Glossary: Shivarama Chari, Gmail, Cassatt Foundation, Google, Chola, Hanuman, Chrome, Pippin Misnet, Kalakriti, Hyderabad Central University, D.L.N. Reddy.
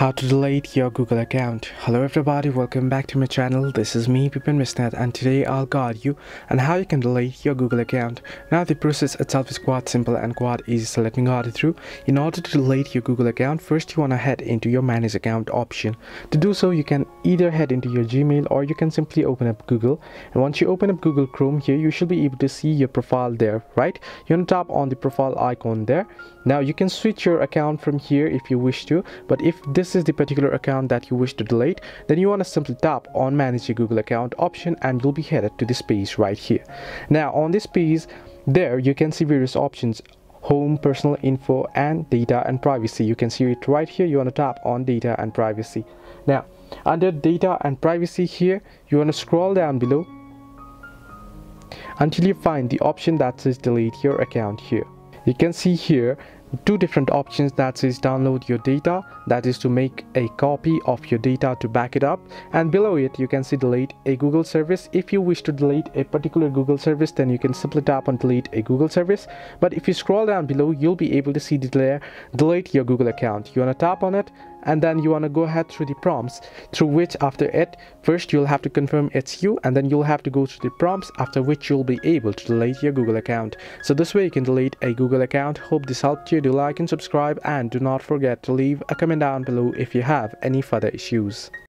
How to delete your Google account. Hello everybody, welcome back to my channel. This is me, Pippin Misnet, and today I'll guide you on how you can delete your Google account. Now the process itself is quite simple and quite easy, so let me guide you through. In order to delete your Google account, first you want to head into your manage account option. To do so, you can either head into your Gmail or you can simply open up Google. And once you open up Google Chrome here, you should be able to see your profile there, right? You want to tap on the profile icon there. Now you can switch your account from here if you wish to, but if this is the particular account that you wish to delete, then you want to simply tap on manage your Google account option and you'll be headed to this page right here. Now on this page there you can see various options: home, personal info, and data and privacy. You can see it right here. You want to tap on data and privacy. Now under data and privacy here, you want to scroll down below until you find the option that says delete your account. Here you can see here two different options that says download your data, that is to make a copy of your data to back it up, and below it you can see delete a Google service. If you wish to delete a particular Google service, then you can simply tap on delete a Google service, but if you scroll down below you'll be able to see the layer delete your Google account. You want to tap on it and then you want to go ahead through the prompts, through which after it first you'll have to confirm it's you, and then you'll have to go through the prompts, after which you'll be able to delete your Google account. So this way you can delete a Google account. Hope this helped you. Do like and subscribe, and do not forget to leave a comment down below if you have any further issues.